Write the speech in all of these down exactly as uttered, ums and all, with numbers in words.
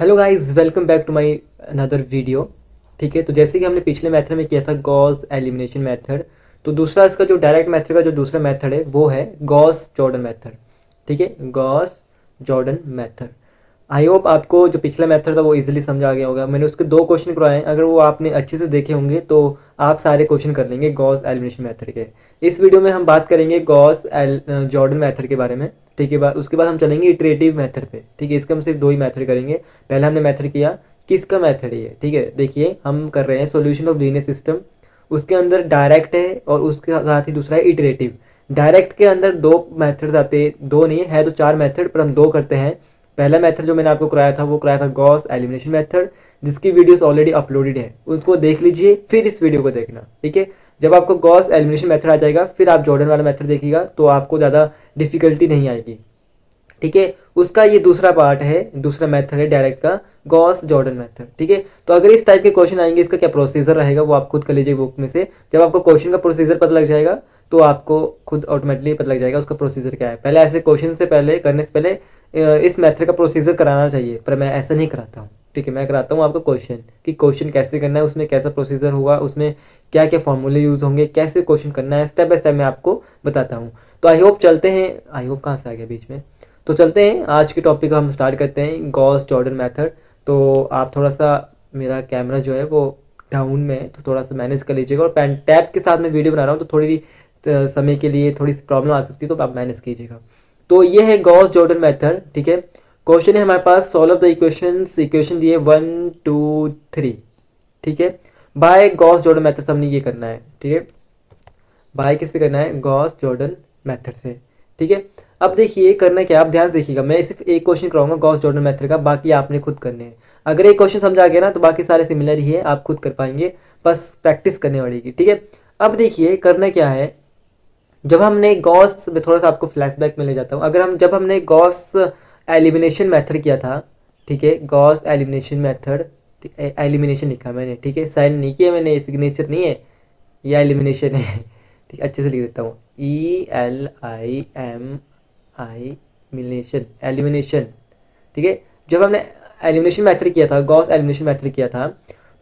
Hello guys, welcome back to my another video. ठीक है, तो जैसे कि हमने पिछले मेथड में किया था गॉस एलिमिनेशन मेथड, तो दूसरा इसका जो डायरेक्ट मेथड का जो दूसरा मेथड है वो है गॉस जॉर्डन मेथड। ठीक है, Gauss Jordan method. I hope आपको जो पिछला मेथड था वो इजीली समझा गया होगा। मैंने उसके दो क्वेश्चन करवाए हैं, अगर वो आपने अच्छे से देखे होंगे तो आप सारे क्वेश्चन कर लेंगे गॉस एलिमिनेशन मेथड के। इस वीडियो में हम बात करेंगे गॉस जॉर्डन मेथड के बारे में। ठीक है, उसके बाद हम चलेंगे इटरेटिव मेथड पे। ठीक है, इसका हम सिर्फ दो ही मेथड करेंगे। पहले हमने मेथड किया किसका मेथड है। ठीक है, देखिए हम कर रहे हैं सॉल्यूशन ऑफ लीनियर सिस्टम, उसके अंदर डायरेक्ट है और उसके साथ ही दूसरा है इटरेटिव। डायरेक्ट के अंदर दो मेथड्स आते हैं, दो नहीं है तो चार मेथड, पर हम दो करते हैं। पहला मेथड जो मैंने आपको कराया था वो कराया था गॉस एलिमिनेशन मेथड, जिसकी वीडियोस ऑलरेडी अपलोडेड है, उसको देख लीजिए, फिर इस वीडियो को देखना। ठीक है, जब आपको गॉस एलिमिनेशन मेथड आ जाएगा फिर आप जॉर्डन वाला मेथड देखिएगा तो आपको ज़्यादा डिफिकल्टी नहीं आएगी। ठीक है, उसका ये दूसरा पार्ट है, दूसरा मेथड है डायरेक्ट का, गॉस जॉर्डन मेथड। ठीक है, तो अगर इस टाइप के क्वेश्चन आएंगे, इसका क्या प्रोसीजर रहेगा वो आप खुद कर लीजिए बुक में से। जब आपको क्वेश्चन का प्रोसीजर पता लग जाएगा तो आपको खुद ऑटोमेटिकली पता लग जाएगा उसका प्रोसीजर क्या है। पहले ऐसे क्वेश्चन से पहले करने से पहले इस मेथड का प्रोसीजर कराना चाहिए, पर मैं ऐसा नहीं कराता हूँ। ठीक है, मैं कराता हूँ आपको क्वेश्चन कि क्वेश्चन कैसे करना है, उसमें कैसा प्रोसीजर होगा, उसमें क्या क्या फॉर्मूले यूज़ होंगे, कैसे क्वेश्चन करना है, स्टेप बाय स्टेप मैं आपको बताता हूँ। तो आई होप चलते हैं, आई होप कहाँ से आ गया बीच में, तो चलते हैं आज के टॉपिक को हम स्टार्ट करते हैं गॉस जॉर्डन मेथड। तो आप थोड़ा सा, मेरा कैमरा जो है वो डाउन में है तो थोड़ा सा मैनेज कर लीजिएगा, और पेन टैब के साथ मैं वीडियो बना रहा हूँ तो थोड़ी समय के लिए थोड़ी सी प्रॉब्लम आ सकती है, तो आप मैनेज कीजिएगा। तो ये है गॉस जॉर्डन मेथड। ठीक है, क्वेश्चन है हमारे पास, सॉल्व द इक्वेशंस, इक्वेशन दिए वन टू थ्री। ठीक है, बाय गॉस जॉर्डन मेथड से हमने ये करना है। ठीक है, बाय किससे करना है, गॉस जॉर्डन मेथड से। ठीक है, अब देखिए करना क्या, आप ध्यान से देखिएगा, मैं सिर्फ एक क्वेश्चन कराऊंगा गॉस जॉर्डन मेथड का, बाकी आपने खुद करने हैं। अगर एक क्वेश्चन समझ आ गया ना तो बाकी सारे सिमिलर ही है, आप खुद कर पाएंगे, बस प्रैक्टिस करने पड़ेगी। ठीक है, अब देखिए करना क्या है। जब हमने गॉस, मैं थोड़ा सा आपको फ्लैशबैक में ले जाता हूँ, अगर हम जब हमने गॉस एलिमिनेशन मेथड किया था, ठीक है, गॉस एलिमिनेशन मेथड, एलिमिनेशन लिखा मैंने, ठीक है, साइन नहीं किया मैंने, सिग्नेचर नहीं है, यह एलिमिनेशन है। ठीक, अच्छे से लिख देता हूँ, E L I M I मिलेशन, एलिमिनेशन। ठीक है, जब हमने एलिमिनेशन मेथड किया था, गॉस एलिमिनेशन मेथड किया था,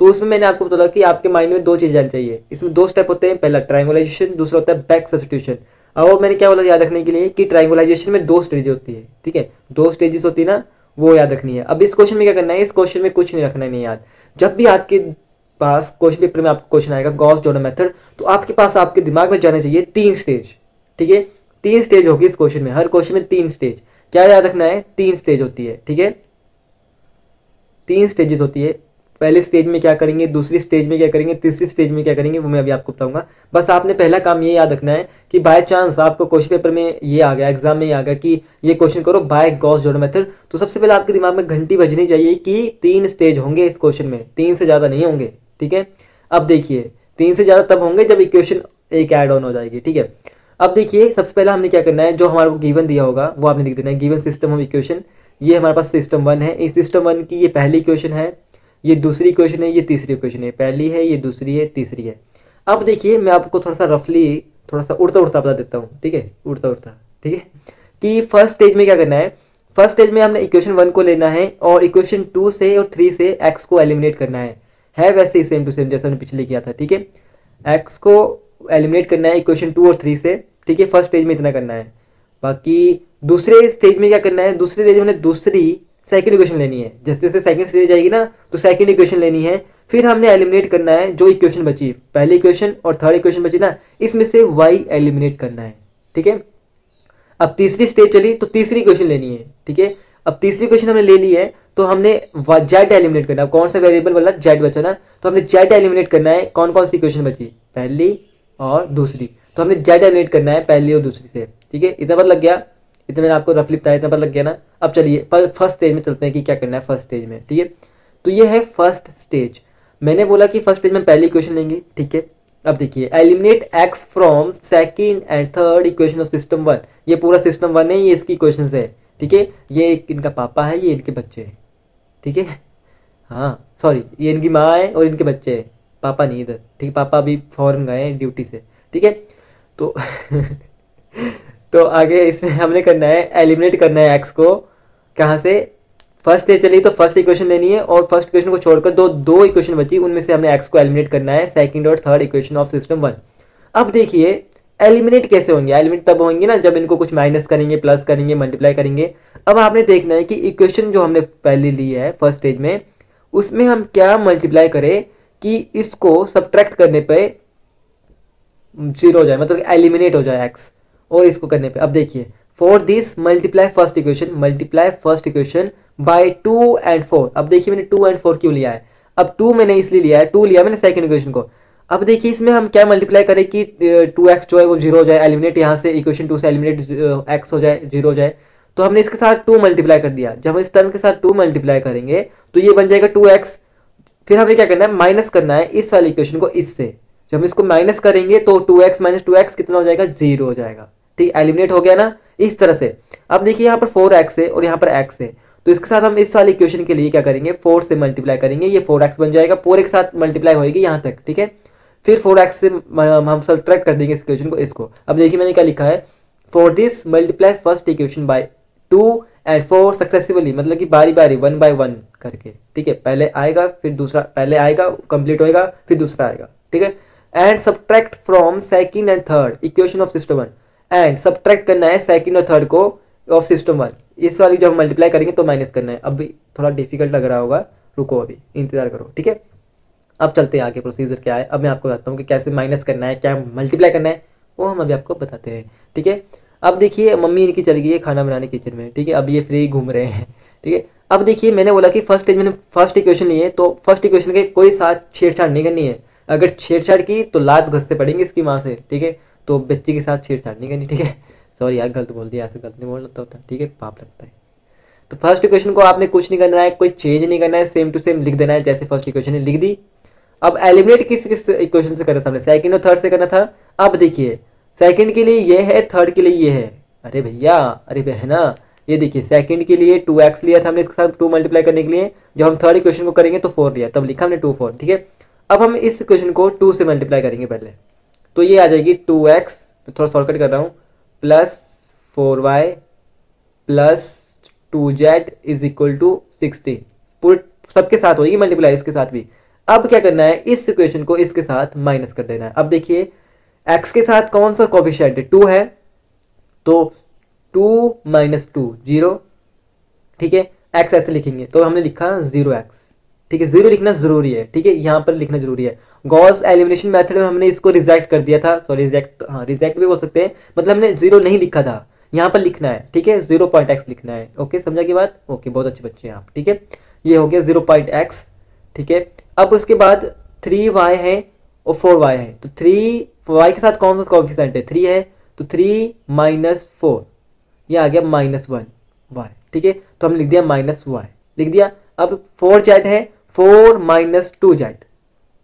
तो उसमें मैंने आपको बताया कि आपके माइंड में दो चीज़ जानी चाहिए। इसमें दो स्टेप होते हैं, पहला ट्रायंगुलाइजेशन, दूसरा होता है बैक सब्स्टिट्यूशन। और मैंने क्या बोला याद रखने के लिए कि ट्रायंगुलाइजेशन में दो स्टेजेस होती है। ठीक है, दो स्टेजेस होती है ना, वो याद रखनी है। अब इस क्वेश्चन में क्या करना है, इस क्वेश्चन में कुछ नहीं रखना है, नहीं याद। जब भी आपके पास क्वेश्चन पेपर में आपको क्वेश्चन आएगा गॉस जॉर्डन मेथड, तो आपके पास, आपके दिमाग में जाना चाहिए तीन स्टेज। ठीक है, तीन स्टेज होगी इस क्वेश्चन में, हर क्वेश्चन में तीन स्टेज। क्या याद रखना है, तीन स्टेज होती है। ठीक है, तीन स्टेजेस होती है, पहले स्टेज में क्या करेंगे, दूसरी स्टेज में क्या करेंगे, तीसरी स्टेज में क्या करेंगे, वो मैं अभी आपको बताऊंगा। बस आपने पहला काम ये याद रखना है कि बाय चांस आपको क्वेश्चन पेपर में ये आ गया, एग्जाम में ये आ गया कि ये क्वेश्चन करो बाय गॉस जॉर्डन मेथड, तो सबसे पहले आपके दिमाग में घंटी बजनी चाहिए कि तीन स्टेज होंगे इस क्वेश्चन में, तीन से ज़्यादा नहीं होंगे। ठीक है, अब देखिए तीन से ज़्यादा तब होंगे जब इक्वेशन एक ऐड ऑन हो जाएगी। ठीक है, अब देखिए सबसे पहले हमने क्या करना है, जो हमारे को गिवन दिया होगा वो आपने लिख देना है, गिवन सिस्टम ऑफ इक्वेशन। ये हमारे पास सिस्टम वन है, इस सिस्टम वन की ये पहली इक्वेशन है, ये दूसरी इक्वेशन है, ये तीसरी इक्वेशन है, पहली है, ये दूसरी है, तीसरी है। अब देखिए मैं आपको थोड़ा सा रफली, थोड़ा सा उड़ता उड़ता बता देता हूँ। ठीक है, उड़ता उड़ता, ठीक है, कि फर्स्ट स्टेज में क्या करना है, फर्स्ट स्टेज में हमने इक्वेशन वन को लेना है और इक्वेशन टू से और थ्री से एक्स को एलिमिनेट करना है, है वैसे ही सेम टू सेम जैसा हमने पिछले किया था। ठीक है, एक्स को एलिमिनेट करना है इक्वेशन टू और थ्री से। ठीक है, फर्स्ट स्टेज में इतना करना है। बाकी दूसरे स्टेज में क्या करना है, दूसरे स्टेज में दूसरी सेकंड इक्वेशन लेनी है, जैसे जैसे सेकंड स्टेज आएगी ना तो सेकंड इक्वेशन लेनी है, फिर हमने एलिमिनेट करना है जो इक्वेशन बची, पहली इक्वेशन और थर्ड इक्वेशन बची ना, इसमें से वाई एलिमिनेट करना है। ठीक है, अब तीसरी स्टेज चली तो तीसरी इक्वेशन लेनी है। ठीक है, अब तीसरी इक्वेशन हमने ले ली है तो हमने जेड एलिमिनेट करना है, कौन सा वेरिएबल वाला जेड बचा ना, तो हमने जेड एलिमिनेट करना है, कौन कौन सी इक्वेशन बची, पहली और दूसरी, तो हमने जेड एलिमिनेट करना है पहली और दूसरी से। ठीक है, इतना पता लग गया, इतना मैंने आपको रफली बताया, इतना पता लग गया ना। अब चलिए फर्स्ट स्टेज में चलते हैं कि क्या करना है फर्स्ट स्टेज में। ठीक है, तो ये है फर्स्ट स्टेज, मैंने बोला कि फर्स्ट स्टेज में पहली इक्वेशन लेंगे। ठीक है, अब देखिए eliminate x from second and third equation of system one, ये पूरा सिस्टम वन है, ये इसकी इक्वेशन है। ठीक है, ये एक इनका पापा है, ये इनके बच्चे हैं। ठीक है, हाँ सॉरी, ये इनकी माँ है और इनके बच्चे हैं, पापा नहीं इधर। ठीक है, पापा अभी फॉरेन गए हैं ड्यूटी से। ठीक है, तो तो आगे इसमें हमने करना है एलिमिनेट करना है एक्स को, कहाँ से, फर्स्ट चलिए तो फर्स्ट इक्वेशन लेनी है और फर्स्ट इक्वेशन को छोड़कर दो दो इक्वेशन बची, उनमें से हमने एक्स को एलिमिनेट करना है, सेकंड और third equation of system one. अब देखिए एलिमिनेट कैसे होंगे, एलिमिनेट तब होंगे ना जब इनको कुछ माइनस करेंगे, प्लस करेंगे, मल्टीप्लाई करेंगे। अब आपने देखना है कि इक्वेशन जो हमने पहले ली है फर्स्ट स्टेज में, उसमें हम क्या मल्टीप्लाई करें कि इसको सब्ट्रैक्ट करने पर जीरो हो जाए, मतलब एलिमिनेट हो जाए एक्स, और इसको करने पर। अब देखिए for this multiply first equation, multiply first equation by two and four. अब देखिए मैंने टू एंड फोर क्यों लिया है, अब टू मैंने इसलिए लिया है, टू लिया मैंने सेकंड इक्वेशन को। अब देखिए इसमें हम क्या मल्टीप्लाई करें कि टू एक्स जो है वो जीरो हो जाए, एलिमिनेट यहाँ से इक्वेशन टू से एलिमिनेट एक्स हो जाए, जीरो हो जाए। तो हमने इसके साथ टू मल्टीप्लाई कर दिया, जब हम इस टर्म के साथ टू मल्टीप्लाई करेंगे तो ये बन जाएगा टू एक्स। फिर हमें क्या करना है, माइनस करना है इस वाले इक्वेशन को इससे, जब हम इसको माइनस करेंगे तो two x minus two x कितना हो जाएगा, जीरो हो जाएगा। ठीक, एलिमिनेट हो गया ना इस तरह से। अब देखिए यहाँ पर फोर एक्स है और यहाँ पर एक्स है, तो इसके साथ हम इस वाले इक्वेशन के लिए क्या करेंगे, फोर से मल्टीप्लाई करेंगे, ये फोर एक्स बन जाएगा, फोर के साथ मल्टीप्लाई होगी यहाँ तक। ठीक है, फिर फोर एक्स से हम सब्ट्रैक्ट कर देंगे इस इक्वेशन को, इसको। अब देखिए मैंने क्या लिखा है, for this multiply first equation by two and four successively, मतलब कि बारी बारी वन बाय वन करके। ठीक है, पहले आएगा फिर दूसरा, पहले आएगा कंप्लीट होएगा फिर दूसरा आएगा। ठीक है, and subtract from second and third equation of system one, and subtract करना है सेकंड और थर्ड को ऑफ सिस्टम वन। इस वाली जब मल्टीप्लाई करेंगे तो माइनस करना है। अभी थोड़ा डिफिकल्ट लग रहा होगा, रुको अभी इंतजार करो। ठीक है, अब चलते हैं आगे, प्रोसीजर क्या है अब मैं आपको बताता हूँ कि कैसे माइनस करना है, क्या मल्टीप्लाई करना है, वो हम अभी आपको बताते हैं। ठीक है, अब देखिए मम्मी इनकी चली गई है खाना बनाने किचन में। ठीक है, अब ये फ्री घूम रहे हैं। ठीक है, अब देखिए मैंने बोला कि फर्स्ट स्टेज मैंने फर्स्ट इक्वेशन लिए, तो फर्स्ट इक्वेशन के कोई साथ छेड़छाड़ नहीं करनी है। अगर छेड़छाड़ की तो लात घस से पड़ेंगे इसकी माँ से। ठीक है, तो बच्चे के साथ छेड़छाड़ नहीं करनी। ठीक है, सॉरी यार गलत बोल दिया, ऐसे गलत नहीं बोल लगता होता। ठीक है, पाप लगता है। तो फर्स्ट इक्वेशन को आपने कुछ नहीं करना है, कोई चेंज नहीं करना है, सेम टू सेम लिख देना है जैसे फर्स्ट इक्वेशन ने लिख दी। अब एलिमिनेट किस किस इक्वेशन से करना था, हमने सेकंड और थर्ड से करना था। अब देखिए सेकंड के लिए ये है, थर्ड के लिए ये है। अरे भैया, अरे बहना, ये देखिए सेकंड के लिए टू एक्स लिया था हमने, इसके साथ टू मल्टीप्लाई करने के लिए। जब हम थर्ड इक्वेशन को करेंगे तो फोर लिया, तब लिखा हमने टू फोर। ठीक है, अब हम इस इक्वेशन को टू से मल्टीप्लाई करेंगे पहले, तो ये आ जाएगी टू एक्स, थोड़ा शॉर्टकट कर रहा हूँ, plus four y plus two z is equal to sixteen. पूरे सबके साथ होगी मल्टीप्लाई, इसके साथ भी। अब क्या करना है, इस इक्वेशन को इसके साथ माइनस कर देना है। अब देखिए x के साथ कौन सा कोफिशिएंट है, टू है, तो टू माइनस टू जीरो। ठीक है, x ऐसे लिखेंगे, तो हमने लिखा जीरो एक्स। ठीक है, जीरो लिखना जरूरी है। ठीक है, यहाँ पर लिखना जरूरी है। गॉस एलिमिनेशन मेथड में हमने इसको रिजेक्ट कर दिया था, सॉरी रिजेक्ट, हाँ रिजेक्ट भी बोल सकते हैं, मतलब हमने जीरो नहीं लिखा था, यहाँ पर लिखना है। ठीक है, जीरो पॉइंट एक्स लिखना है। ओके, समझा की बात? ओके, बहुत अच्छे बच्चे हैं आप। ठीक है, ये हो गया जीरो पॉइंट एक्स। ठीक है, अब उसके बाद थ्री वाई है और फोर वाई है, तो थ्री वाई के साथ कौन सा कोएफिशिएंट है, थ्री है, तो थ्री माइनस फोर, यह आ गया माइनस वन वाई। ठीक है, तो हम लिख दिया माइनस वाई लिख दिया। अब फोर जेड है, फोर माइनस टू जेड,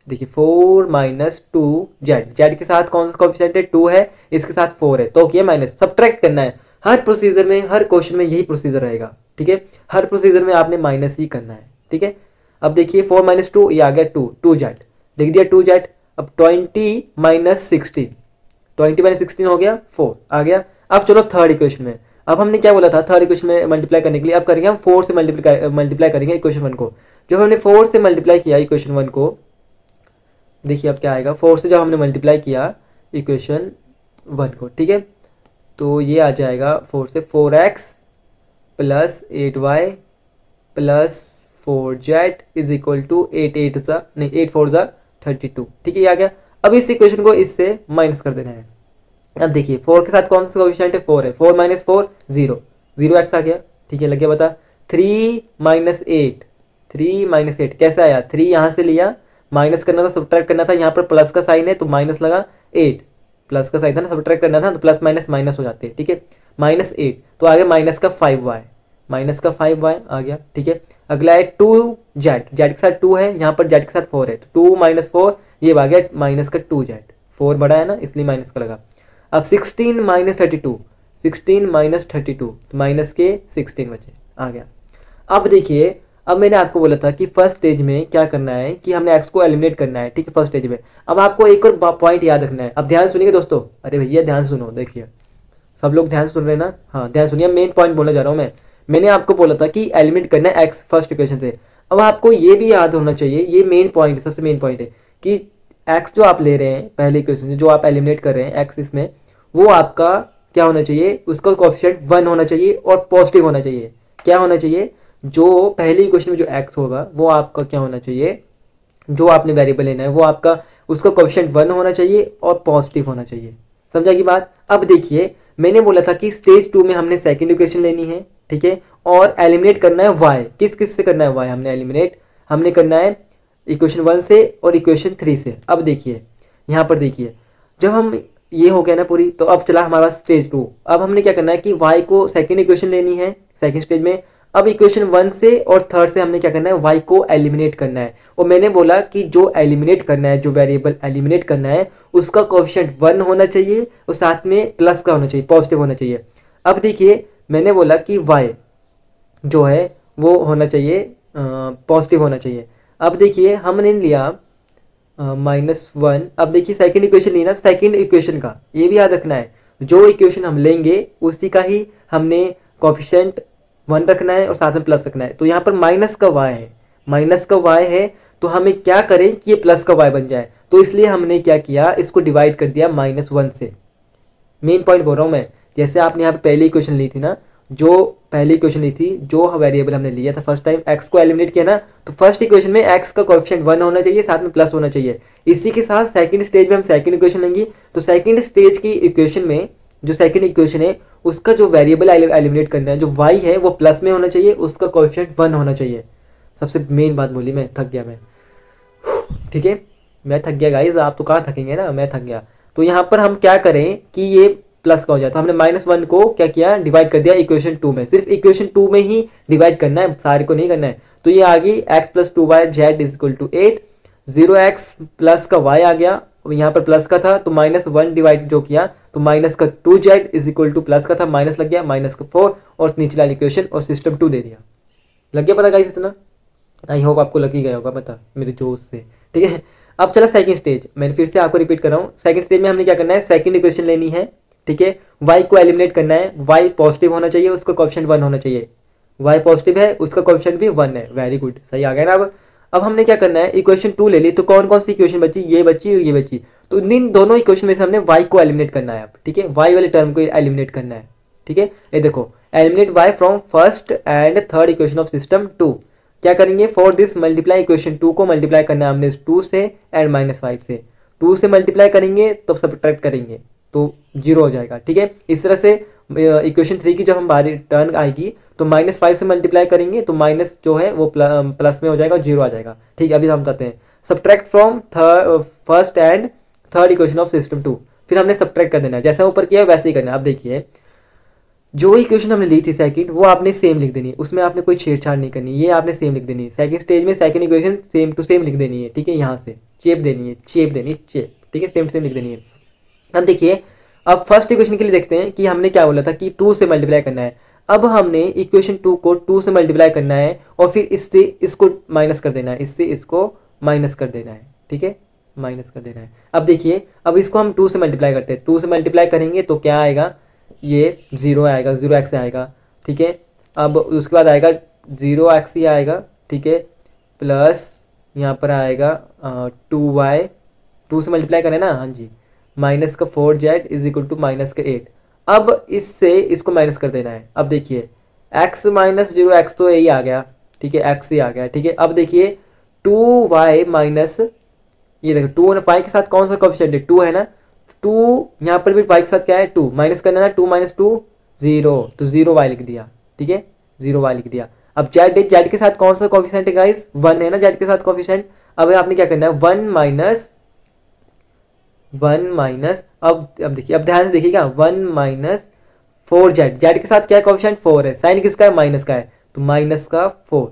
देखिए four minus two z, z के साथ कौन सा कोएफिशिएंट है, टू है, इसके साथ फोर है, तो ये माइनस सब्ट्रैक्ट करना है। हर प्रोसीजर में, हर क्वेश्चन में यही प्रोसीजर रहेगा। ठीक है, हर प्रोसीजर में आपने माइनस ही करना है। ठीक है, अब देखिए फोर माइनस टू, ये आ गया टू, टू जेड लिख दिया, टू जेड। अब twenty minus sixteen, twenty minus sixteen हो गया, फोर आ गया। अब चलो थर्ड इक्वेशन में, अब हमने क्या बोला था, थर्ड इक्वेशन में मल्टीप्लाई करने के लिए अब करेंगे हम फोर से मल्टीप्लाई मल्टीप्लाई करेंगे इक्वेशन वन को। जब हमने फोर से मल्टीप्लाई किया इक्वेशन वन को, देखिए अब क्या आएगा, फोर से जब हमने मल्टीप्लाई किया इक्वेशन वन को, ठीक है, तो ये आ जाएगा फोर से, four x plus eight y plus four z is equal to eight, eight सा नहीं, एट फोर सा थर्टी टू। ठीक है, ये आ गया। अब इस इक्वेशन को इससे माइनस कर देना है। अब देखिए फोर के साथ कौन सा कोएफिशिएंट है, फोर है, four minus four zero, zero x आ गया। ठीक है, लग गया बता। Three minus eight, three minus eight कैसे आया, थ्री यहाँ से लिया, माइनस करना था, सब्ट्रैक्ट करना था, यहाँ पर प्लस का साइन है तो माइनस लगा, एट प्लस का साइन था ना, सब्ट्रैक्ट करना था तो प्लस माइनस माइनस हो जाते हैं। ठीक है, माइनस एट, तो आ गया माइनस का फाइव वाई, माइनस का फाइव वाई आ गया। ठीक है, अगला है टू जेड, जेड के साथ टू है, यहाँ पर जेड के साथ फोर है, तो टू माइनस फोर, ये आ गया माइनस का टू जेड, फोर बड़ा है ना इसलिए माइनस का लगा। अब sixteen minus thirty two, sixteen minus thirty two, minus के सिक्सटीन बचे, आ गया। अब देखिए, अब मैंने आपको बोला था कि फर्स्ट स्टेज में क्या करना है कि हमने एक्स को एलिमिनेट करना है। ठीक है, फर्स्ट स्टेज में। अब आपको एक और पॉइंट याद रखना है, अब ध्यान सुनिएगा दोस्तों, अरे भैया ध्यान सुनो, देखिए सब लोग ध्यान सुन रहे हैं ना, हाँ ध्यान सुनिए, मेन पॉइंट बोलना चाह रहा हूँ मैं। मैंने आपको बोला था कि एलिमिनेट करना है एक्स फर्स्ट इक्वेशन से। अब आपको ये भी याद होना चाहिए, ये मेन पॉइंट, सबसे मेन पॉइंट है कि एक्स जो आप ले रहे हैं पहले इक्वेशन से, जो आप एलिमिनेट कर रहे हैं एक्स, इसमें वो आपका क्या होना चाहिए, उसका कोएफिशिएंट वन होना चाहिए और पॉजिटिव होना चाहिए। क्या होना चाहिए, जो पहली इक्वेशन में जो एक्स होगा वो आपका क्या होना चाहिए, जो आपने वेरिएबल लेना है वो आपका, उसका कोएफिशिएंट वन होना चाहिए और पॉजिटिव होना चाहिए। समझा की बात। अब देखिए मैंने बोला था कि स्टेज टू में हमने सेकंड इक्वेशन लेनी है, ठीक है, और एलिमिनेट करना है वाई। किस किस से करना है वाई हमने एलिमिनेट, हमने करना है इक्वेशन वन से और इक्वेशन थ्री से। अब देखिए यहाँ पर देखिए, जब हम ये हो गया ना पूरी, तो अब चला हमारा स्टेज टू। अब हमने क्या करना है कि वाई को सेकेंड इक्वेशन लेनी है सेकेंड स्टेज में। अब इक्वेशन वन से और थर्ड से हमने क्या करना है, वाई को एलिमिनेट करना है। और मैंने बोला कि जो एलिमिनेट करना है, जो वेरिएबल एलिमिनेट करना है उसका कोएफिशिएंट वन होना चाहिए और साथ में प्लस का होना चाहिए, पॉजिटिव होना चाहिए। अब देखिए मैंने बोला कि वाई जो है वो होना चाहिए पॉजिटिव होना चाहिए। अब देखिए हमने लिया माइनस वन। अब देखिए सेकेंड इक्वेशन लेना, सेकेंड इक्वेशन का ये भी याद रखना है, जो इक्वेशन हम लेंगे उसी का ही हमने कोएफिशिएंट वन रखना है और साथ में प्लस रखना है। तो यहाँ पर माइनस का वाई है, माइनस का वाई है, तो हमें क्या करें कि ये प्लस का वाई बन जाए। तो इसलिए हमने क्या किया, इसको डिवाइड कर दिया माइनस वन से। मेन पॉइंट बोल रहा हूँ मैं, जैसे आपने यहाँ पर पहली इक्वेशन ली थी ना, जो पहली इक्वेशन ली थी, जो वेरिएबल हमने लिया था फर्स्ट टाइम, एक्स को एलिमिनेट किया ना, तो फर्स्ट इक्वेशन में एक्स का कोएफिशिएंट वन होना चाहिए, साथ में प्लस होना चाहिए। इसी के साथ सेकेंड स्टेज में हम सेकेंड इक्वेशन लेंगे, तो सेकेंड स्टेज की इक्वेशन में जो सेकेंड इक्वेशन है उसका जो वेरिएबल एलिमिनेट करना है, जो वाई है वो प्लस में होना चाहिए, उसका कोएफिशिएंट वन होना चाहिए। सबसे मेन बात बोली, मैं थक गया मैं, ठीक है, मैं थक गया गाइस, आप तो कहाँ थकेंगे ना, मैं थक गया। तो यहाँ पर हम क्या करें कि ये प्लस का हो जाए, तो हमने माइनस वन को क्या किया, डिवाइड कर दिया इक्वेशन टू में। सिर्फ इक्वेशन टू में ही डिवाइड करना है, सारे को नहीं करना है। तो ये आ गई x plus two y z is equal to eight, zero x plus का वाई आ गया, यहाँ पर प्लस का था तो माइनस वन डिवाइड जो किया तो माइनस का two z is equal to plus का था, माइनस लग गया, माइनस का फोर और नीचे लाल इक्वेशन और सिस्टम टू दे दिया। लग गया पता गाइस इतना, आई होप आपको लग ही गया होगा पता मेरे जोश से, ठीक है। अब चला सेकंड स्टेज, मैंने फिर से आपको रिपीट कर रहा हूँ, सेकंड स्टेज में हमने क्या करना है, सेकंड इक्वेशन लेनी है, ठीक है, वाई को एलिमिनेट करना है, वाई पॉजिटिव होना चाहिए, उसका कोएफिशिएंट वन होना चाहिए, वाई पॉजिटिव है उसका कोएफिशिएंट भी वन है। वेरी गुड, सही आ गया ना। अब अब हमने क्या करना है, इक्वेशन टू ले ली, तो कौन कौन सी इक्वेशन बची, ये बची ये बची, तो इन दोनों इक्वेशन में से हमने वाई को एलिमिनेट करना है, ठीक है, वाई वाले टर्म को एलिमिनेट करना है, ठीक है। ये देखो, eliminate y from first and third equation of system two. क्या करेंगे, for this multiply equation two को मल्टीप्लाई करना है हमने टू से एंड माइनस फाइव से, टू से मल्टीप्लाई करेंगे तब तो सब्ट्रैक्ट करेंगे तो जीरो हो जाएगा, ठीक है। इस तरह से इक्वेशन थ्री की जब हम बारी टर्न आएगी तो माइनस फाइव से मल्टीप्लाई करेंगे तो माइनस जो है वो प्ल, प्लस में हो जाएगा, जीरो आ जाएगा, ठीक है। अभी हम करते हैं subtract from third first and third equation of system two, फिर हमने सब्ट्रैक्ट कर देना है, जैसा ऊपर किया वैसे ही करना है। अब देखिए जो इक्वेशन हमने ली थी सेकंड, वो आपने सेम लिख देनी है, उसमें आपने कोई छेड़छाड़ नहीं करनी, ये आपने सेम लिख देनी है। सेकंड स्टेज में second equation same to same लिख देनी है, ठीक है, यहाँ से चेप देनी है, चेप देनी है, चेप, ठीक है, सेम सेम लिख देनी है। अब देखिए, अब फर्स्ट इक्वेशन के लिए देखते हैं कि हमने क्या बोला था कि टू से मल्टीप्लाई करना है। अब हमने इक्वेशन टू को टू से मल्टीप्लाई करना है और फिर इससे इसको माइनस कर देना है, इससे इसको माइनस कर देना है, ठीक है, माइनस कर देना है। अब देखिए, अब इसको हम टू से मल्टीप्लाई करते हैं, टू से मल्टीप्लाई करेंगे तो क्या आएगा, ये जीरो आएगा, जीरो एक्स आएगा, ठीक है। अब उसके बाद आएगा जीरो एक्स ही आएगा, ठीक है, प्लस यहाँ पर आएगा टू वाई, टू से मल्टीप्लाई करें ना, हाँ जी, माइनस का four z is equal to minus का एट। अब इससे इसको माइनस कर देना है। अब देखिए एक्स माइनस जीरो एक्स तो यही आ गया, ठीक है, एक्स ही आ गया, ठीक है। अब देखिए टू वाई माइनस, ये देखो टू और फाइव के साथ कौन सा कोएफिशिएंट है, टू है ना, टू यहाँ पर भी फाइव के साथ क्या है, टू, माइनस करना है, टू माइनस टू जीरो, तो जीरो वाई लिख दिया, ठीक है, जीरो वाई लिख दिया। अब जेड, जेड के साथ कौन सा कोएफिशिएंट है गाइस, वन है ना जेड के साथ कोएफिशिएंट। अब आपने क्या करना है, वन माइनस वन माइनस, अब अब देखिए, अब ध्यान से देखिएगा, one minus four z, z के साथ क्या है कोएफिशिएंट फोर है, साइन किसका है माइनस का है, तो माइनस का फोर,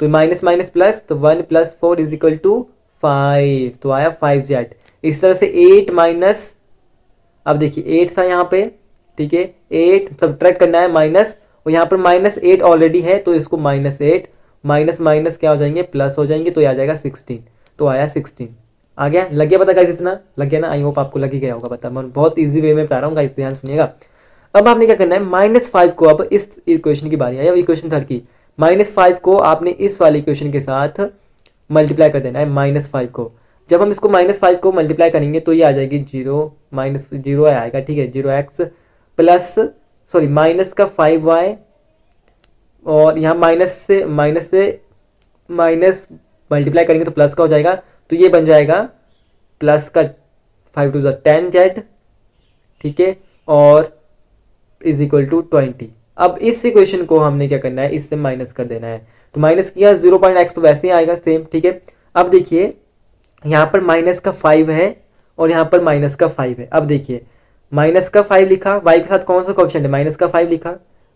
तो माइनस माइनस प्लस, तो one plus four is equal to five, तो आया फाइव जेड। इस तरह से एट माइनस, अब देखिए एट था यहाँ पे, ठीक है, एट सब्ट्रैक्ट करना है माइनस, और यहाँ पर माइनस एट ऑलरेडी है तो इसको माइनस एट माइनस माइनस क्या हो जाएंगे, प्लस हो जाएंगे, तो ये आ जाएगा सिक्सटीन, तो आया सिक्सटीन। आ गया, लग गया पता गाइस इतना, लग गया ना, आई होप आपको लग ही गया होगा पता, मैं बहुत ईजी वे में बता रहा हूँ गाइस, ध्यान सुनिएगा। अब आपने क्या करना है, माइनस फाइव को अब इस इक्वेशन की बारी है, अब इक्वेशन थर्ड की माइनस फाइव को आपने इस वाले इक्वेशन के साथ मल्टीप्लाई कर देना है माइनस फाइव को। जब हम इसको माइनस फाइव को मल्टीप्लाई करेंगे तो ये आ जाएगी जीरो माइनस जीरो आएगा, ठीक है, zero x plus sorry minus का फाइव वाई और यहाँ माइनस से माइनस से माइनस मल्टीप्लाई करेंगे तो प्लस का हो जाएगा, तो ये बन जाएगा प्लस का five to the ten z, ठीक है, और इज इक्वल टू ट्वेंटी। अब इस इक्वेशन को हमने क्या करना है, इससे माइनस कर देना है, तो माइनस किया जीरो पॉइंट एक्स तो वैसे ही आएगा सेम, ठीक है। अब देखिए यहाँ पर माइनस का फाइव है और यहाँ पर माइनस का फाइव है। अब देखिए माइनस का फाइव लिखा, वाई के साथ कौन सा कोएफिशिएंट है, माइनस का फाइव लिखा,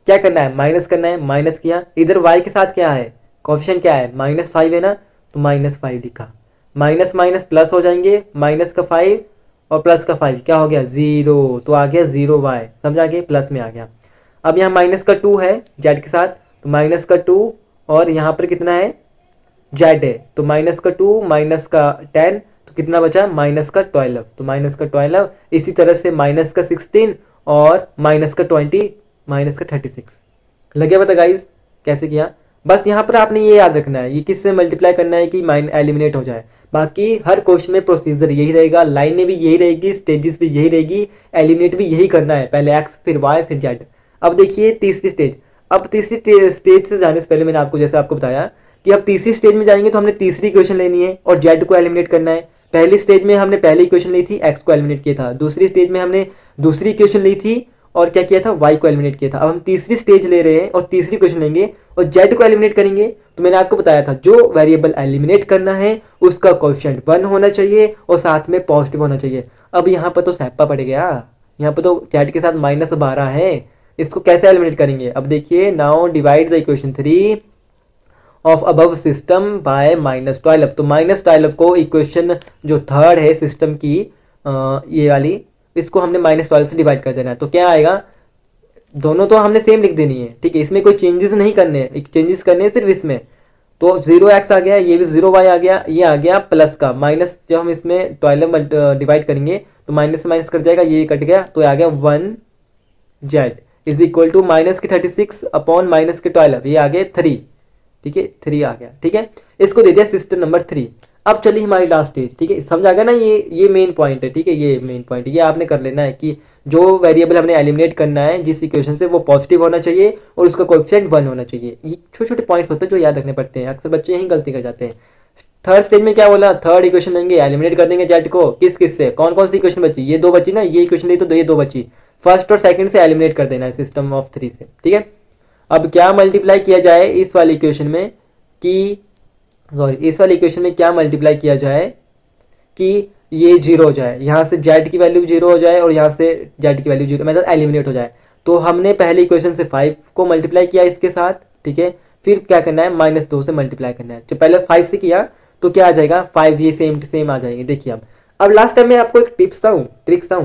क्या करना है माइनस करना है, माइनस किया, इधर वाई के साथ क्या है कोएफिशिएंट क्या है माइनस फाइव है ना, तो माइनस फाइव लिखा, माइनस माइनस प्लस हो जाएंगे, माइनस का फाइव और प्लस का फाइव क्या हो गया जीरो, तो आ गया जीरो वाई, समझ आ गया, प्लस में आ गया। अब यहाँ माइनस का टू है जेड के साथ, तो माइनस का टू और यहाँ पर कितना है जेड है, तो माइनस का टू माइनस का टेन तो कितना बचा माइनस का ट्वेल्व, तो माइनस का ट्वेल्व, इसी तरह से माइनस का सिक्सटीन और माइनस का ट्वेंटी माइनस का थर्टी सिक्स। लग गया पता गाइज कैसे किया, बस यहाँ पर आपने ये याद रखना है ये किससे मल्टीप्लाई करना है कि माइन एलिमिनेट हो जाए, बाकी हर क्वेश्चन में प्रोसीजर यही रहेगा, लाइनें भी यही रहेगी, स्टेजेस भी यही रहेगी, एलिमिनेट भी यही करना है, पहले एक्स फिर वाई फिर जेड। अब देखिए तीसरी स्टेज, अब तीसरी स्टेज से जाने से पहले मैंने आपको जैसे आपको बताया कि अब तीसरी स्टेज में जाएंगे तो हमने तीसरी इक्वेशन लेनी है और जेड को एलिमिनेट करना है। पहली स्टेज में हमने पहली इक्वेशन ली थी, एक्स को एलिमिनेट किया था, दूसरी स्टेज में हमने दूसरी इक्वेशन ली थी और क्या किया था वाई को एलिमिनेट किया था। अब हम तीसरी स्टेज ले रहे हैं और तीसरी क्वेश्चन लेंगे और जेड को एलिमिनेट करेंगे, तो मैंने आपको बताया था जो वेरिएबल एलिमिनेट करना है उसका कोएफिशिएंट वन होना चाहिए और साथ में पॉजिटिव होना चाहिए। अब यहाँ पर तो सैप्पा पड़ गया, यहाँ पर तो जेड के साथ माइनस बारह है, इसको कैसे एलिमिनेट करेंगे। अब देखिए now divide the equation three of above system by minus twelve, तो माइनस ट्वेल्व को इक्वेशन जो थर्ड है सिस्टम की आ, ये वाली इसको हमने माइनस ट्वेल्व से डिवाइड कर देना है, तो क्या आएगा दोनों तो हमने सेम लिख देनी है, ठीक है, इसमें कोई चेंजेस नहीं करने हैं, चेंजेस करने हैं सिर्फ इसमें, तो जीरो एक्स आ गया, ये भी जीरो वाई आ गया, ये आ गया प्लस का माइनस, जब हम इसमें ट्वेल्व डिवाइड करेंगे तो माइनस से माइनस कट जाएगा, ये कट गया तो आ गया one z is equal to minus के थर्टी सिक्स अपॉन माइनस के ट्वेल्व, ये आ गया थ्री, ठीक है, थ्री आ गया, ठीक है, इसको दे दिया सिस्टम नंबर थ्री। अब चलिए हमारी लास्ट स्टेज, ठीक है, समझ आ गया ना, ये ये मेन पॉइंट है, ठीक है, ये मेन पॉइंट ये आपने कर लेना है कि जो वेरिएबल हमने एलिमिनेट करना है जिस इक्वेशन से वो पॉजिटिव होना चाहिए और उसका कोएफिशिएंट वन होना चाहिए। ये छोटे छोटे पॉइंट्स होते हैं जो याद रखने पड़ते हैं, अक्सर बच्चे यही गलती कर जाते हैं। थर्ड स्टेज में क्या बोला, थर्ड इक्वेशन लेंगे, एलिमिनेट कर देंगे जेड को, किस किस से, कौन कौन सी इक्वेशन बची, ये दो बची ना, ये इक्वेशन ली तो ये दो बची, फर्स्ट और सेकेंड से एलिमिनेट कर देना है सिस्टम ऑफ थ्री से, ठीक है। अब क्या मल्टीप्लाई किया जाए इस वाली इक्वेशन में कि सॉरी इस वाली इक्वेशन में क्या मल्टीप्लाई किया जाए कि ये जीरो हो जाए, यहाँ से जेड की वैल्यू जीरो हो जाए और यहाँ से जेड की वैल्यू जीरो मतलब एलिमिनेट हो जाए। तो हमने पहले इक्वेशन से फाइव को मल्टीप्लाई किया इसके साथ, ठीक है, फिर क्या करना है माइनस दो से मल्टीप्लाई करना है, जब पहले फाइव से किया तो क्या आ जाएगा फाइव, ये सेम टू सेम आ जाएंगे। देखिए अब अब लास्ट टाइम मैं आपको एक टिप्स था ट्रिक्स था,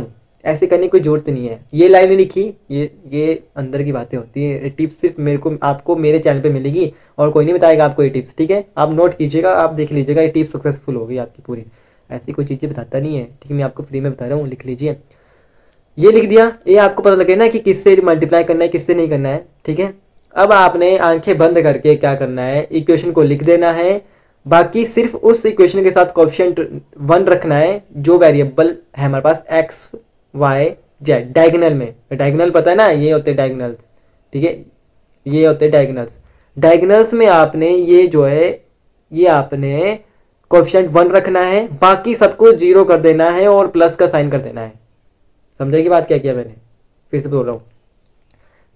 ऐसे करने की कोई जरूरत नहीं है, ये लाइनें लिखी, ये ये अंदर की बातें होती है, टिप्स सिर्फ मेरे को आपको मेरे चैनल पे मिलेगी और कोई नहीं बताएगा आपको ये टिप्स, ठीक है, आप नोट कीजिएगा, आप देख लीजिएगा ये टिप्स सक्सेसफुल होगी आपकी पूरी, ऐसी कोई चीज़ें बताता नहीं है, ठीक है, मैं आपको फ्री में बता रहा हूँ, लिख लीजिए, ये लिख दिया, ये आपको पता लगे ना कि किससे मल्टीप्लाई करना है किससे नहीं करना है, ठीक है। अब आपने आंखें बंद करके क्या करना है, इक्वेशन को लिख देना है, बाकी सिर्फ उस इक्वेशन के साथ कोएफिशिएंट वन रखना है जो वेरिएबल है हमारे पास एक्स वाई जेड, डायगनल में, डायगनल पता है ना, ये होते हैं डायगनल्स, ठीक है, ये होते हैं डायगनल्स, डायगनल्स में आपने ये जो है ये आपने कोएफिशिएंट वन रखना है, बाकी सबको जीरो कर देना है और प्लस का साइन कर देना है। समझे की बात क्या किया मैंने, फिर से बोल रहा हूँ,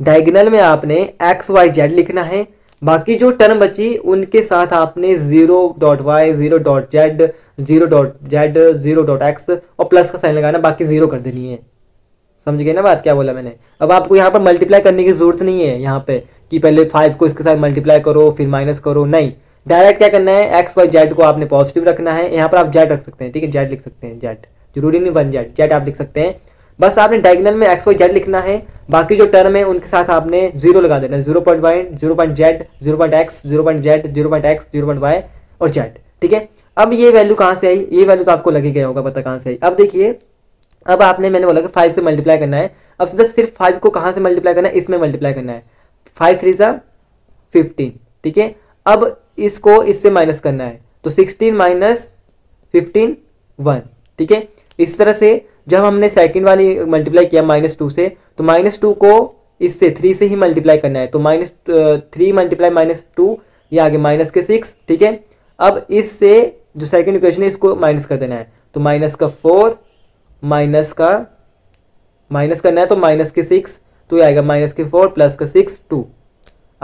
डायगनल में आपने एक्स वाई जेड लिखना है, बाकी जो टर्म बची उनके साथ आपने zero dot y zero dot z zero dot z zero dot x और प्लस का साइन लगाना, बाकी जीरो कर देनी है। समझ गए ना बात क्या बोला मैंने। अब आपको यहाँ पर मल्टीप्लाई करने की जरूरत नहीं है, यहाँ पे कि पहले फाइव को इसके साथ मल्टीप्लाई करो फिर माइनस करो, नहीं, डायरेक्ट क्या करना है एक्स वाई जेड को आपने पॉजिटिव रखना है, यहाँ पर आप जेड रख सकते हैं, ठीक है, जेड लिख सकते हैं, जेड जरूरी नहीं वन जेड, जेड आप लिख सकते हैं, बस आपने डायगोनल में एक्स वाई जेड लिखना है, बाकी जो टर्म है उनके साथ आपने जीरो लगा देना है, zero point y zero point z zero point x zero point z zero point x zero point y और जेड, ठीक है। अब ये वैल्यू कहाँ से आई, ये वैल्यू तो आपको लगी गया होगा पता कहाँ से आई। अब देखिए अब आपने मैंने बोला कि फाइव से मल्टीप्लाई करना है, अब सीधा सिर्फ फाइव को कहाँ से मल्टीप्लाई करना है, इसमें मल्टीप्लाई करना है। फाइव थ्री सा फिफ्टीन, ठीक है। अब इसको इससे माइनस करना है, तो सिक्सटीन माइनस फिफ्टीन वन, ठीक है। इस तरह से जब हमने सेकेंड वाली मल्टीप्लाई किया माइनस टू से, तो माइनस टू को इससे थ्री से ही मल्टीप्लाई करना है, तो minus three multiply minus two, ये आगे माइनस के सिक्स, ठीक है। अब इससे जो सेकंड इक्वेशन है इसको माइनस कर देना है, तो माइनस का फोर, माइनस का माइनस करना है तो माइनस के सिक्स, तो ये आएगा माइनस के फोर प्लस का सिक्स टू,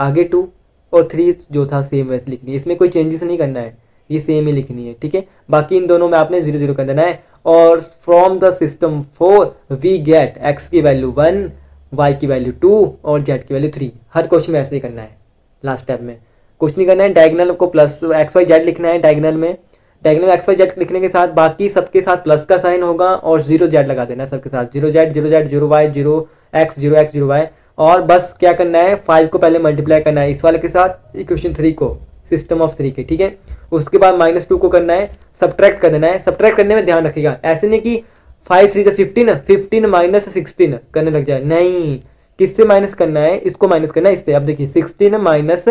आगे टू और थ्री जो था सेम वैसे लिखनी है, इसमें कोई चेंजेस नहीं करना है, ये सेम ही लिखनी है, ठीक है। बाकी इन दोनों में आपने जीरो जीरो कर देना है। और from the system four we get x की वैल्यू वन, वाई की वैल्यू टू और जेड की वैल्यू थ्री। हर क्वेश्चन में ऐसे ही करना है, लास्ट स्टेप में कुछ नहीं करना है। डायगनल को प्लस एक्स वाई जेड लिखना है, डायगनल में डायगनल एक्स वाई जेड लिखने के साथ बाकी सबके साथ प्लस का साइन होगा और जीरो जेड लगा देना है सबके साथ, zero z zero z zero y zero x zero x zero y. और बस क्या करना है, फाइव को पहले मल्टीप्लाई करना है इस वाले के साथ, इक्वेशन थ्री को, सिस्टम ऑफ थ्री के, ठीक है। उसके बाद माइनस टू को करना है, सब्ट्रैक्ट कर देना है। सब्ट्रैक्ट करने में ध्यान रखिएगा, ऐसे नहीं कि फाइव थ्री से फिफ्टीन, फिफ्टीन माइनस सिक्सटीन करने लग जाए, नहीं, किससे माइनस करना है, इसको माइनस करना है इससे। अब देखिए सिक्सटीन माइनस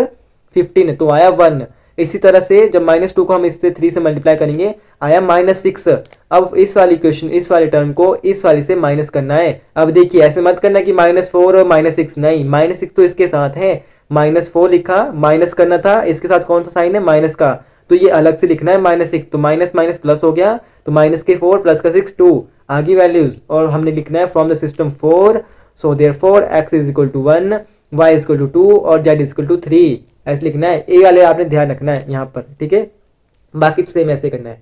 फिफ्टीन तो आया वन। इसी तरह से जब माइनस टू को हम इससे थ्री से मल्टीप्लाई करेंगे आया माइनस सिक्स। अब इस वाली क्वेश्चन इस वाले टर्म को इस वाली से माइनस करना है। अब देखिए ऐसे मत करना कि माइनस फोर और माइनस सिक्स, नहीं, माइनस सिक्स तो इसके साथ है, माइनस फोर लिखा, माइनस करना था, इसके साथ कौन सा साइन है माइनस का, तो ये अलग से लिखना है माइनस सिक्स, तो माइनस माइनस प्लस हो गया, तो माइनस के फोर प्लस का सिक्स टू, आगे वैल्यूज। और हमने लिखना है from the system four, so there four x is equal to one, y is equal to to और z is equal to three, ऐसे लिखना है। ये वाले आपने ध्यान रखना है यहाँ पर, ठीक है। बाकी तो सेम ऐसे करना है।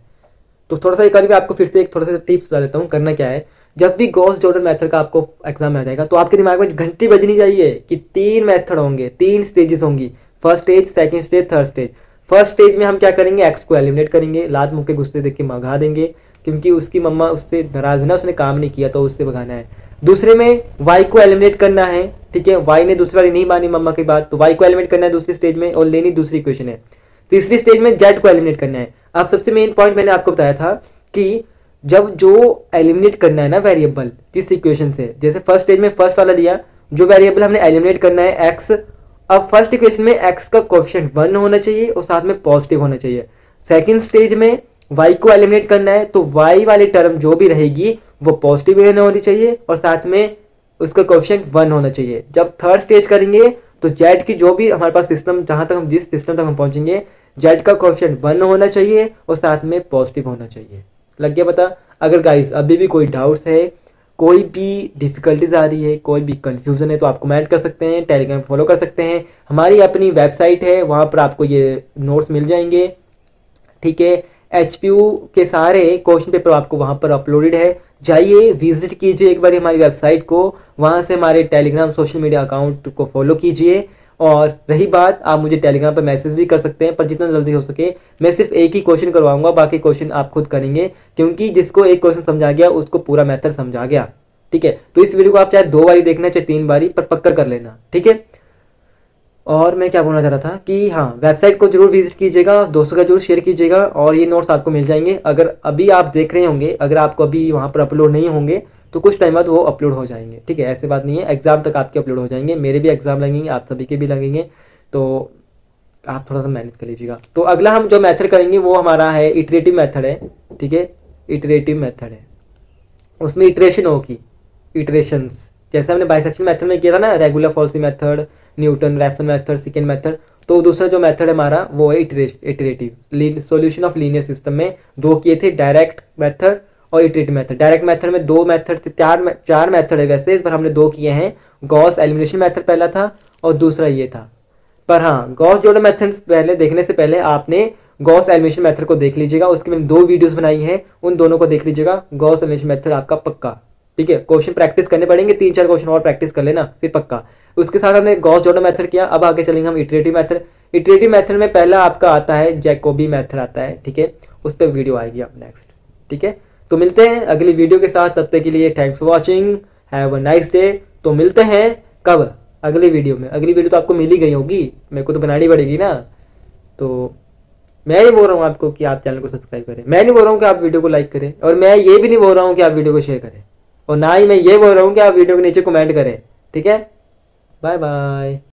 तो थोड़ा सा एक बार भी आपको फिर से एक थोड़ा सा टिप्स बता देता हूँ करना क्या है। जब भी गॉस जॉर्डन मेथड का आपको एग्जाम में आ जाएगा तो आपके दिमाग में घंटी बजनी चाहिए कि तीन मेथड होंगे, तीन स्टेजेस होंगी, first stage, second stage, third stage. First stage में हम क्या करेंगे, एक्स को एलिमिनेट करेंगे, लात मुँह के गुस्से देख के भगा देंगे क्योंकि उसकी मम्मा उससे नाराज है ना, उसने काम नहीं किया तो उससे भगाना है। दूसरे में वाई को एलिमिनेट करना है, ठीक है, वाई ने दूसरी वाली नहीं मानी मम्मा की बात, तो वाई को एलिमिनेट करना है दूसरी स्टेज में और लेनी दूसरी इक्वेशन है। तीसरी स्टेज में जेड को एलिमिनेट करना है। अब सबसे मेन पॉइंट मैंने आपको बताया था कि जब जो एलिमिनेट करना है ना वेरिएबल जिस इक्वेशन से, जैसे फर्स्ट स्टेज में फर्स्ट वाला लिया, जो वेरिएबल हमने एलिमिनेट करना है एक्स, अब फर्स्ट इक्वेशन में एक्स का कोएफिशिएंट वन होना चाहिए और साथ में पॉजिटिव होना चाहिए। सेकेंड स्टेज में वाई को एलिमिनेट करना है तो वाई वाली टर्म जो भी रहेगी वो पॉजिटिव वन होनी चाहिए और साथ में उसका कोएफिशिएंट वन होना चाहिए। जब थर्ड स्टेज करेंगे तो जेड की जो भी हमारे पास सिस्टम, जहाँ तक हम जिस सिस्टम तक हम पहुँचेंगे, जेड का कोएफिशिएंट वन होना चाहिए और साथ में पॉजिटिव होना चाहिए। लग गया पता? अगर गाइस अभी भी कोई डाउट्स है, कोई भी डिफिकल्टीज आ रही है, कोई भी कन्फ्यूजन है तो आप कमेंट कर सकते हैं, टेलीग्राम फॉलो कर सकते हैं, हमारी अपनी वेबसाइट है वहाँ पर आपको ये नोट्स मिल जाएंगे, ठीक है। एच पी यू के सारे क्वेश्चन पेपर आपको वहाँ पर अपलोडेड है, जाइए विजिट कीजिए एक बार हमारी वेबसाइट को, वहाँ से हमारे टेलीग्राम सोशल मीडिया अकाउंट को फॉलो कीजिए। और रही बात, आप मुझे टेलीग्राम पर मैसेज भी कर सकते हैं, पर जितना जल्दी हो सके मैं सिर्फ एक ही क्वेश्चन करवाऊंगा, बाकी क्वेश्चन आप खुद करेंगे क्योंकि जिसको एक क्वेश्चन समझा गया उसको पूरा मेथड समझा गया, ठीक है। तो इस वीडियो को आप चाहे दो बारी देखना चाहे तीन बारी, पर पक्का कर लेना, ठीक है। और मैं क्या बोलना चाह रहा था कि हाँ, वेबसाइट को जरूर विजिट कीजिएगा, दोस्तों का जरूर शेयर कीजिएगा और ये नोट्स आपको मिल जाएंगे। अगर अभी आप देख रहे होंगे, अगर आपको अभी वहाँ पर अपलोड नहीं होंगे तो कुछ टाइम बाद वो अपलोड हो जाएंगे, ठीक है। ऐसी बात नहीं है, एग्जाम तक आपके अपलोड हो जाएंगे, मेरे भी एग्जाम लगेंगे, आप सभी के भी लगेंगे, तो आप थोड़ा सा मैनेज कर लीजिएगा। तो अगला हम जो मेथड करेंगे वो हमारा है इटरेटिव मेथड है, ठीक है, इटरेटिव मेथड है, उसमें इटरेशन होगी, इटरेशंस, जैसे हमने बाइसेक्शन मेथड में किया था ना, regular falsi method, Newton Raphson method, second method, तो दूसरा जो मेथड है हमारा वो है iterative. Solution of linear system में दो किए थे, डायरेक्ट मेथड और इटरेटिव मेथड। डायरेक्ट मेथड में दो मेथड थे, चार चार मेथड है वैसे, पर हमने दो किए हैं, गॉस एलिमिनेशन मेथड पहला था और दूसरा ये था। पर हाँ, गॉस जॉर्डन मेथड पहले देखने से पहले आपने गॉस एलिमिनेशन मेथड को देख लीजिएगा, उसकी मैंने दो वीडियोस बनाई हैं, उन दोनों को देख लीजिएगा। गॉस एलिमिनेशन मेथड आपका पक्का, ठीक है। क्वेश्चन प्रैक्टिस करने पड़ेंगे, तीन चार क्वेश्चन और प्रैक्टिस कर लेना फिर पक्का। उसके साथ हमने गॉस जॉर्डन मेथड किया, अब आगे चलेंगे हम इटरेटिव मेथड। इटरेटिव मेथड में पहला आपका आता है जैकोबी मेथड आता है, ठीक है, उस पर वीडियो आएगी आप नेक्स्ट, ठीक है। तो मिलते हैं अगली वीडियो के साथ, तब तक के लिए thanks for watching, have a nice day. तो मिलते हैं कब, अगली वीडियो में। अगली वीडियो तो आपको मिल ही गई होगी, मेरे को तो बनानी पड़ेगी ना, तो मैं नहीं बोल रहा हूँ आपको कि आप चैनल को सब्सक्राइब करें, मैं नहीं बोल रहा हूँ कि आप वीडियो को लाइक करें, और मैं ये भी नहीं बोल रहा हूँ कि आप वीडियो को शेयर करें, और ना ही मैं ये बोल रहा हूँ कि आप वीडियो के नीचे कमेंट करें। ठीक है, बाय बाय।